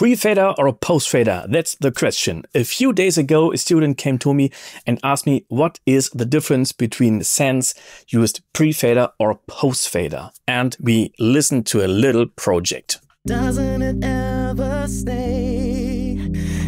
Pre-fader or a post-fader? That's the question. A few days ago, a student came to me and asked me what is the difference between sends used pre-fader or post-fader. And we listened to a little project. Doesn't it ever stay?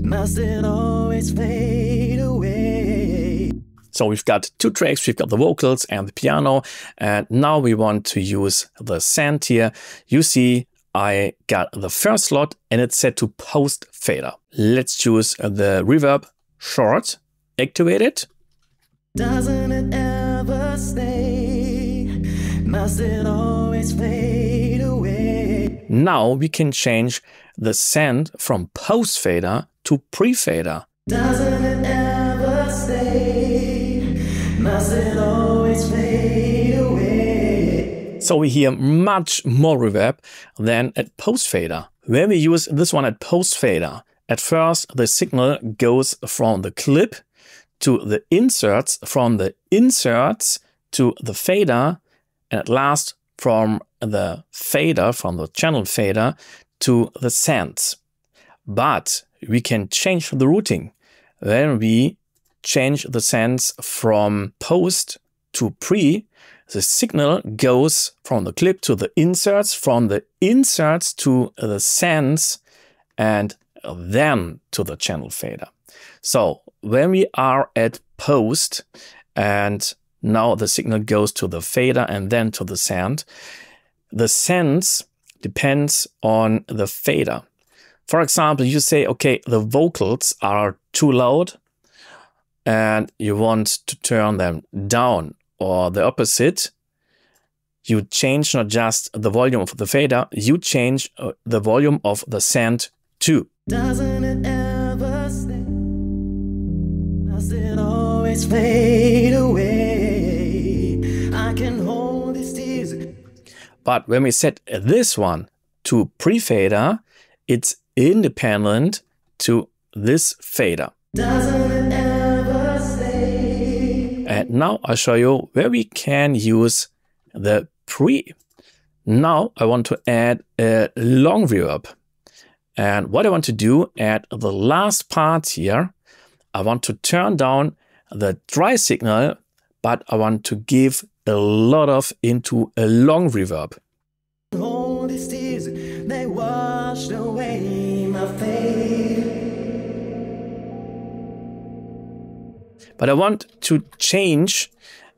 Must it always fade away? So we've got two tracks, we've got the vocals and the piano. And now we want to use the send here. You see, I got the first slot and it's set to post fader. Let's choose the reverb short, activate it. Doesn't it ever stay? Must it always fade away? Now we can change the send from post fader to pre fader. Doesn't it ever stay? Must it always fade away? So we hear much more reverb than at post-fader. When we use this one at post-fader, at first the signal goes from the clip to the inserts, from the inserts to the fader, and at last from the fader, from the channel fader, to the sends. But we can change the routing. When we change the sends from post to pre, the signal goes from the clip to the inserts, from the inserts to the sends, and then to the channel fader. So when we are at post, and now the signal goes to the fader and then to the send, the sends depends on the fader. For example, you say, okay, the vocals are too loud, and you want to turn them down. Or the opposite, you change not just the volume of the fader, you change the volume of the send too. Doesn't it ever stay? Must it always fade away? I can hold these tears. But when we set this one to pre-fader, it's independent to this fader. Doesn't it ever stay? And now I'll show you where we can use the pre. Now I want to add a long reverb. And what I want to do at the last part here, I want to turn down the dry signal, but I want to give a lot of into a long reverb. All these tears, they washed away my face. But I want to change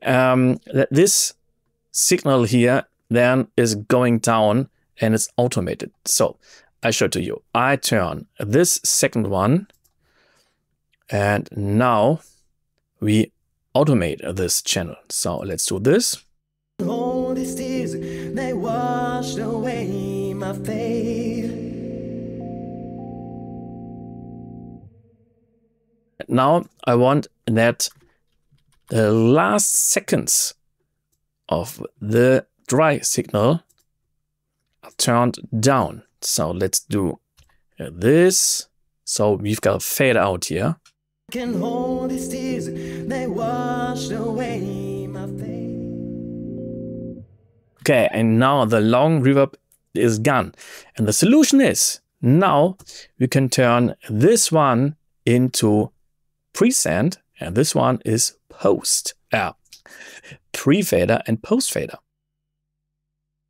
that this signal here then is going down and it's automated. So I show to you. I turn this second one and now we automate this channel. So let's do this. All these tears, they washed away my face. Now I want that the last seconds of the dry signal are turned down. So let's do this. So we've got a fade out here. I can hold these tears, they washed away my face. Okay, and now the long reverb is gone. And the solution is now we can turn this one into pre-send, and this one is post, pre-fader and post-fader.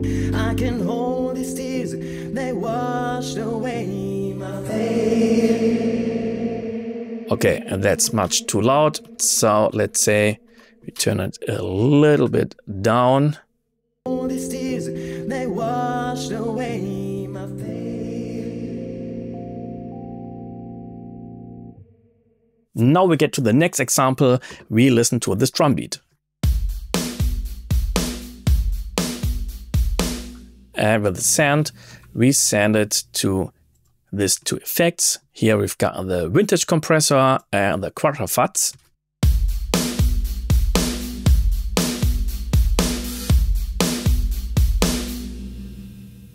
I can hold these tears, they washed away my face. Okay, and that's much too loud, so let's say we turn it a little bit down. All these tears, they washed away my face. Now we get to the next example. We listen to this drum beat. And with the send, we send it to these two effects. Here we've got the vintage compressor and the Quattrofats.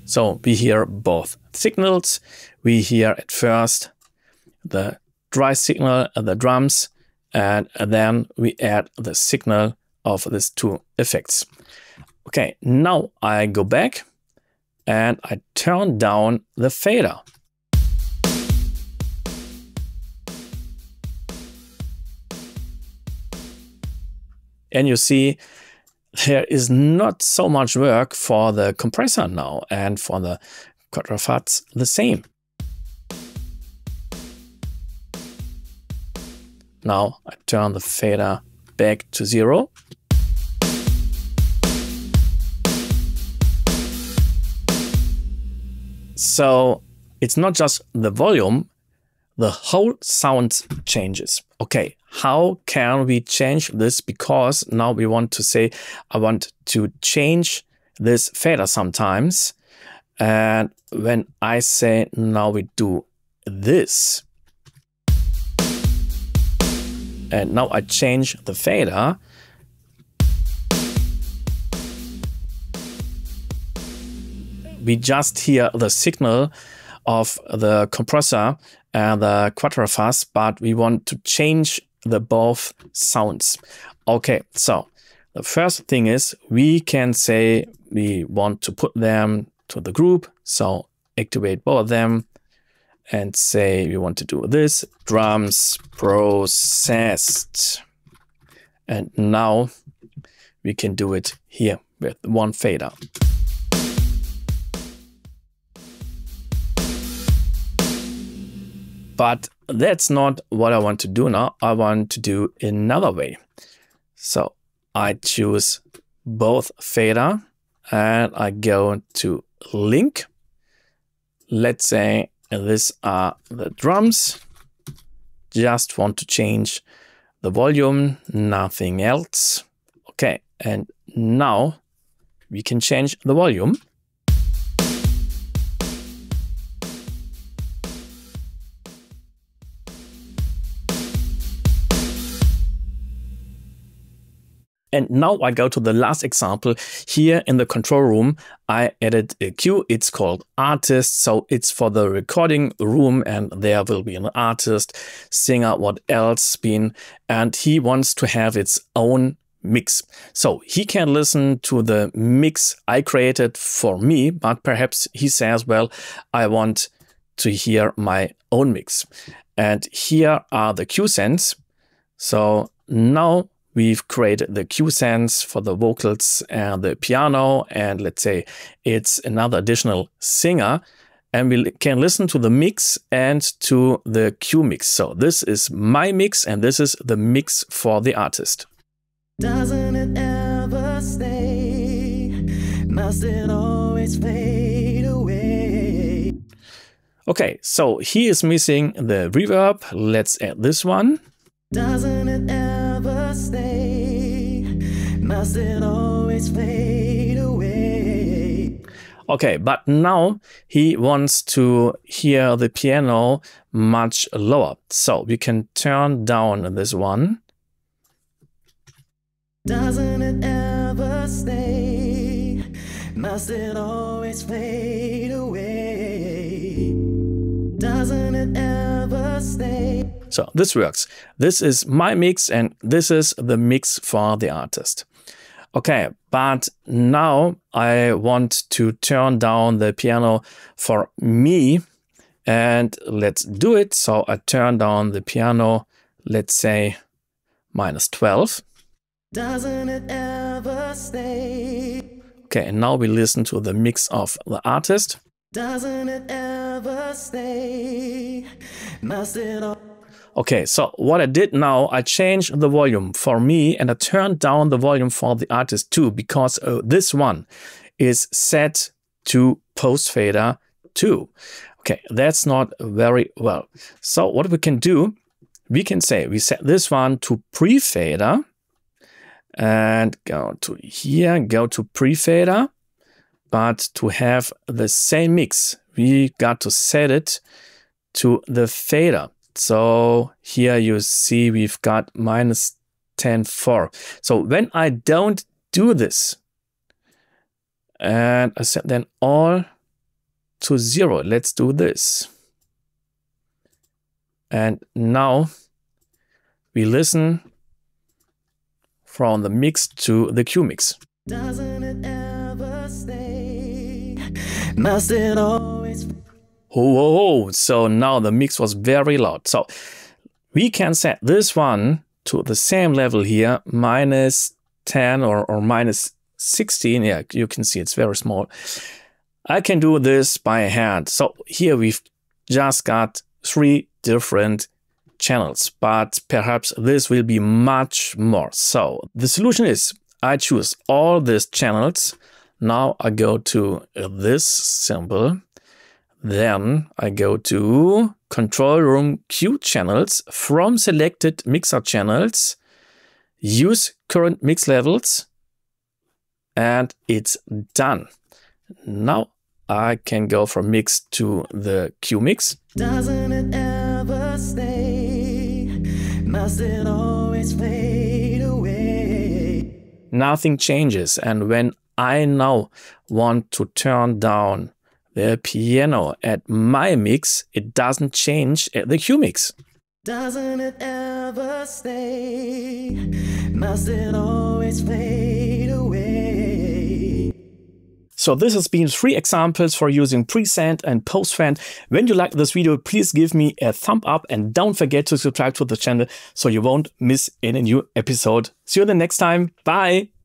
So we hear both signals. We hear at first the dry signal of the drums, and then we add the signal of these two effects. Okay, now I go back and I turn down the fader. And you see there is not so much work for the compressor now, and for the quadrifats the same. Now I turn the fader back to 0. So it's not just the volume, the whole sound changes. Okay, how can we change this? Because now we want to say, I want to change this fader sometimes. And when I say, now we do this. And now I change the fader. We just hear the signal of the compressor and the quadrifats, but we want to change the both sounds. Okay, so the first thing is we can say we want to put them to the group. So activate both of them and say we want to do this, drums processed. And now we can do it here with one fader. But that's not what I want to do now. I want to do another way. So I choose both fader and I go to link. Let's say these are the drums. Just want to change the volume, nothing else. Okay, and now we can change the volume. And now I go to the last example. Here in the control room, I added a cue. It's called artist. So it's for the recording room, and there will be an artist, singer, what else been. And he wants to have its own mix. So he can listen to the mix I created for me, but perhaps he says, well, I want to hear my own mix. And here are the cue sends. So now we've created the cue sends for the vocals and the piano, and let's say it's another additional singer, and we can listen to the mix and to the cue mix. So this is my mix, and this is the mix for the artist. Doesn't it ever stay? Must it always fade away? Okay, so he is missing the reverb. Let's add this one. Doesn't it ever stay? Must it always fade away? Okay, but now he wants to hear the piano much lower. So we can turn down this one. Doesn't it ever stay? Must it always fade away? Doesn't it ever stay? So this works. This is my mix, and this is the mix for the artist. Okay, but now I want to turn down the piano for me, and let's do it. So I turn down the piano, let's say -12. Doesn't it ever stay? Okay, and now we listen to the mix of the artist. Doesn't it ever stay? Must it all. Okay, so what I did now, I changed the volume for me, and I turned down the volume for the artist too, because this one is set to post fader 2. Okay, that's not very well. So what we can do, we can say we set this one to pre fader, and go to here, go to pre fader, but to have the same mix, we got to set it to the fader. So here you see we've got -10.4. So when I don't do this, and I set them all to 0, let's do this. And now we listen from the mix to the cue mix. Doesn't it ever stay? Must it always be? Oh, so now the mix was very loud. So we can set this one to the same level here, minus -10 or -16. Yeah, you can see it's very small. I can do this by hand. So here we've just got 3 different channels, but perhaps this will be much more. So the solution is I choose all these channels. Now I go to this symbol. Then I go to Control Room Q Channels, from selected mixer channels, use current mix levels, and it's done. Now I can go from mix to the Q mix. Doesn't it ever stay? Must it always fade away? Nothing changes, and when I now want to turn down the piano at my mix, it doesn't change at the Q mix. Doesn't it ever stay? Must it always fade away? So this has been 3 examples for using pre-send and post-send. When you like this video, please give me a thumb up and don't forget to subscribe to the channel so you won't miss any new episode. See you the next time. Bye.